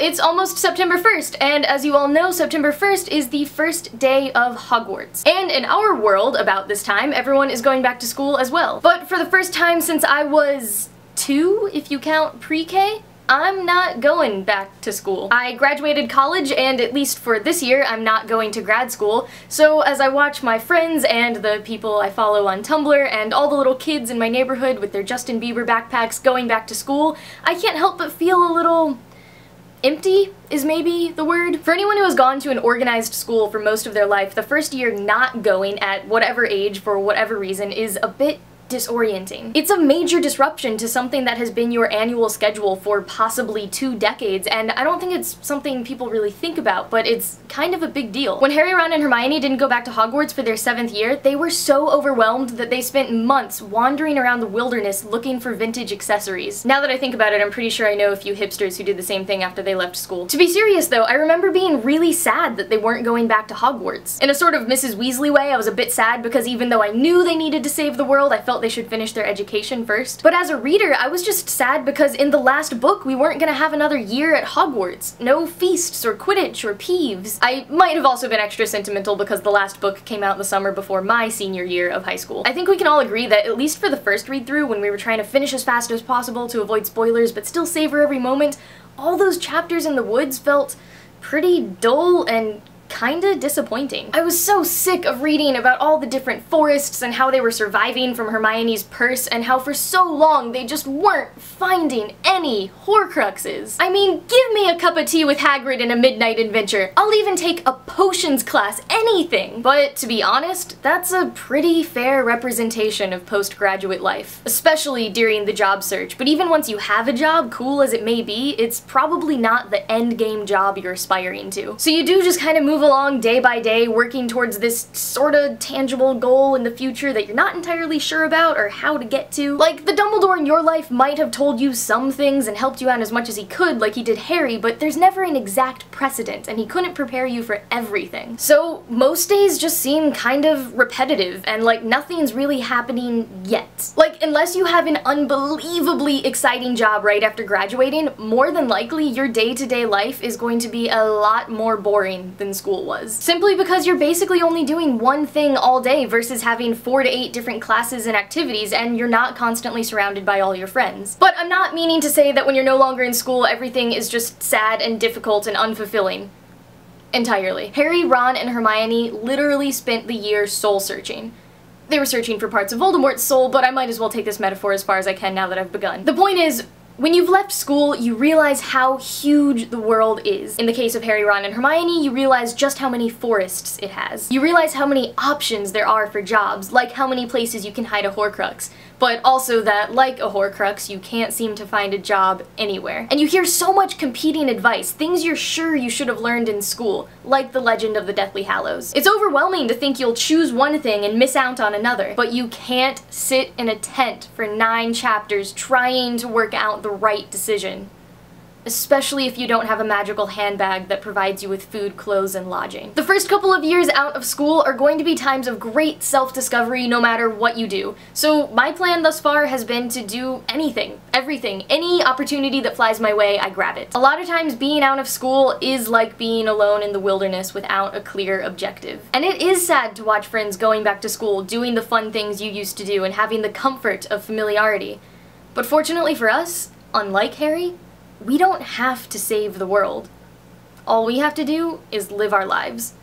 it's almost September 1st, and as you all know, September 1st is the first day of Hogwarts. And in our world, about this time, everyone is going back to school as well. But for the first time since I was 2, if you count pre-K, I'm not going back to school. I graduated college, and at least for this year, I'm not going to grad school, so as I watch my friends and the people I follow on Tumblr and all the little kids in my neighborhood with their Justin Bieber backpacks going back to school, I can't help but feel a little empty is maybe the word. For anyone who has gone to an organized school for most of their life, the first year not going at whatever age for whatever reason is a bit disorienting. It's a major disruption to something that has been your annual schedule for possibly 2 decades, and I don't think it's something people really think about, but it's kind of a big deal. When Harry, Ron, and Hermione didn't go back to Hogwarts for their 7th year, they were so overwhelmed that they spent months wandering around the wilderness looking for vintage accessories. Now that I think about it, I'm pretty sure I know a few hipsters who did the same thing after they left school. To be serious though, I remember being really sad that they weren't going back to Hogwarts. In a sort of Mrs. Weasley way, I was a bit sad because even though I knew they needed to save the world, I felt they should finish their education first. But as a reader, I was just sad because in the last book, we weren't gonna have another year at Hogwarts. No feasts or Quidditch or Peeves. I might have also been extra sentimental because the last book came out the summer before my senior year of high school. I think we can all agree that at least for the first read-through, when we were trying to finish as fast as possible to avoid spoilers but still savor every moment, all those chapters in the woods felt pretty dull and kinda disappointing. I was so sick of reading about all the different forests and how they were surviving from Hermione's purse and how for so long they just weren't finding any Horcruxes. I mean, give me a cup of tea with Hagrid in a midnight adventure. I'll even take a potions class, anything. But to be honest, that's a pretty fair representation of postgraduate life, especially during the job search. But even once you have a job, cool as it may be, it's probably not the end game job you're aspiring to. So you do just kind of move along day by day, working towards this sort of tangible goal in the future that you're not entirely sure about or how to get to. Like, the Dumbledore in your life might have told you some things and helped you out as much as he could, like he did Harry, but there's never an exact precedent, and he couldn't prepare you for everything. So most days just seem kind of repetitive, and like nothing's really happening yet. Like, unless you have an unbelievably exciting job right after graduating, more than likely your day-to-day life is going to be a lot more boring than school was. Simply because you're basically only doing one thing all day versus having 4 to 8 different classes and activities, and you're not constantly surrounded by all your friends. But I'm not meaning to say that when you're no longer in school, everything is just sad and difficult and unfulfilling. Entirely. Harry, Ron, and Hermione literally spent the year soul-searching. They were searching for parts of Voldemort's soul, but I might as well take this metaphor as far as I can now that I've begun. The point is, when you've left school, you realize how huge the world is. In the case of Harry, Ron, and Hermione, you realize just how many forests it has. You realize how many options there are for jobs, like how many places you can hide a Horcrux, but also that, like a Horcrux, you can't seem to find a job anywhere. And you hear so much competing advice, things you're sure you should have learned in school, like the legend of the Deathly Hallows. It's overwhelming to think you'll choose one thing and miss out on another, but you can't sit in a tent for 9 chapters trying to work out the right decision, especially if you don't have a magical handbag that provides you with food, clothes, and lodging. The first couple of years out of school are going to be times of great self-discovery no matter what you do. So my plan thus far has been to do anything, everything, any opportunity that flies my way, I grab it. A lot of times being out of school is like being alone in the wilderness without a clear objective. And it is sad to watch friends going back to school, doing the fun things you used to do, and having the comfort of familiarity. But fortunately for us, unlike Harry, we don't have to save the world. All we have to do is live our lives,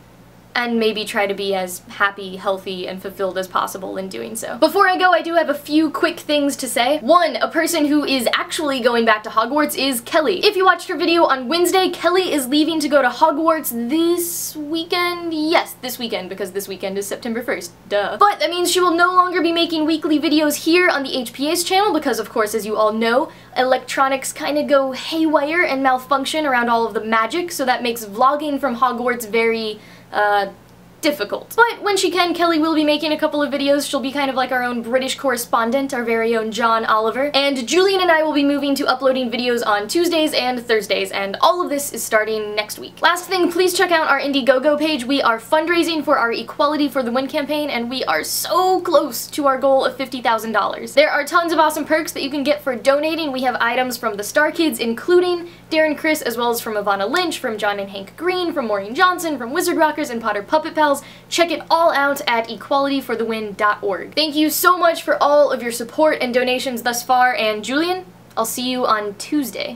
and maybe try to be as happy, healthy, and fulfilled as possible in doing so. Before I go, I do have a few quick things to say. One, a person who is actually going back to Hogwarts is Kelly. If you watched her video on Wednesday, Kelly is leaving to go to Hogwarts this weekend? Yes, this weekend, because this weekend is September 1st, duh. But that means she will no longer be making weekly videos here on the HPA's channel because, of course, as you all know, electronics kinda go haywire and malfunction around all of the magic, so that makes vlogging from Hogwarts very, difficult. But when she can, Kelly will be making a couple of videos. She'll be kind of like our own British correspondent, our very own John Oliver. And Julian and I will be moving to uploading videos on Tuesdays and Thursdays, and all of this is starting next week. Last thing, please check out our Indiegogo page. We are fundraising for our Equality for the Win campaign, and we are so close to our goal of $50,000. There are tons of awesome perks that you can get for donating. We have items from the Star Kids, including Darren Criss, as well as from Evanna Lynch, from John and Hank Green, from Maureen Johnson, from Wizard Rockers, and Potter Puppet Pals. Check it all out at equalityforthewin.org. Thank you so much for all of your support and donations thus far, and Julian, I'll see you on Tuesday.